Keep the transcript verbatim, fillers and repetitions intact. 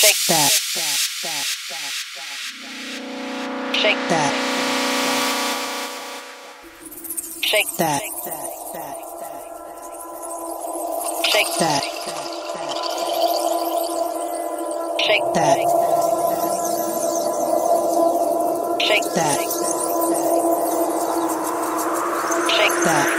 Shake that. Shake that. Shake that. Shake that. Shake that. Shake that. Shake that.